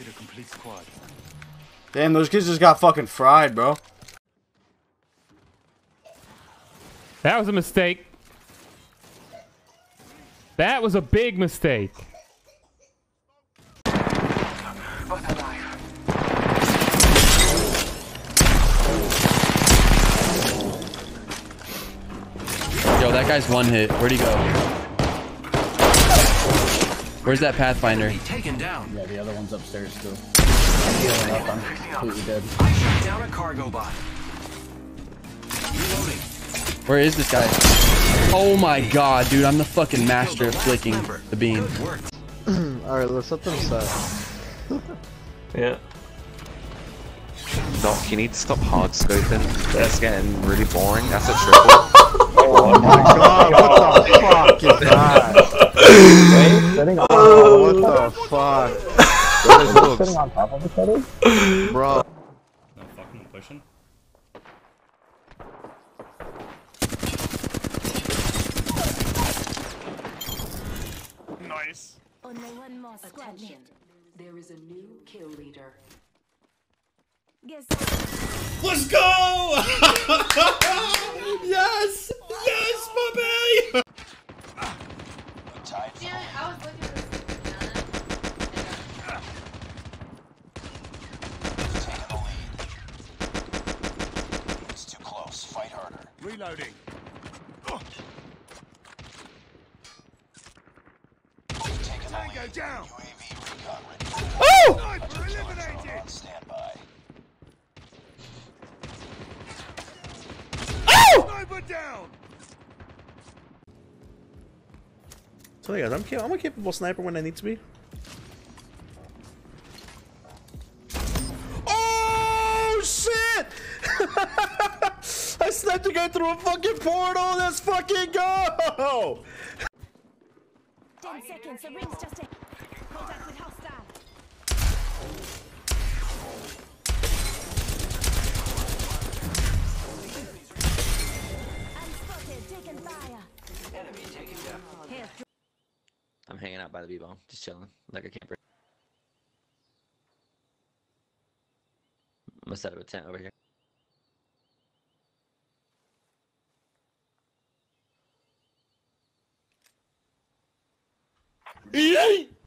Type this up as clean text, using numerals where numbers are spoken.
Captured a complete squad. Damn, those kids just got fucking fried, bro. That was a mistake. That was a big mistake. Both alive. Yo, that guy's one hit. Where'd he go? Where's that Pathfinder? Taken down. Yeah, the other one's upstairs too. I'm completely dead. I shot down a cargo bot. Reloading. Where is this guy? Oh my god, dude, I'm the fucking master of flicking the beam. Alright, let's let them side. Yeah. Doc, you need to stop hard scoping. That's getting really boring. That's a triple. Oh my god, what the fuck is that? Wait, oh, what the fuck? Are they sitting on top of each other? Bro. No fucking pushing. Only one more squad. There is a new kill leader. Let's go! Yes! Yes, puppy! Damn it, I was looking for it's too close. Fight harder. Reloading. Down. Oh! Oh! So yeah, I'm a capable sniper when I need to be. Oh shit! I sniped a guy through a fucking portal. Let's fucking go! 10 seconds. The ring's just in. Contact with hostile. Unspotted, taking fire. Enemy taking down. I'm hanging out by the B-bomb, just chilling like a camper. I'm gonna set up a tent over here. Yay!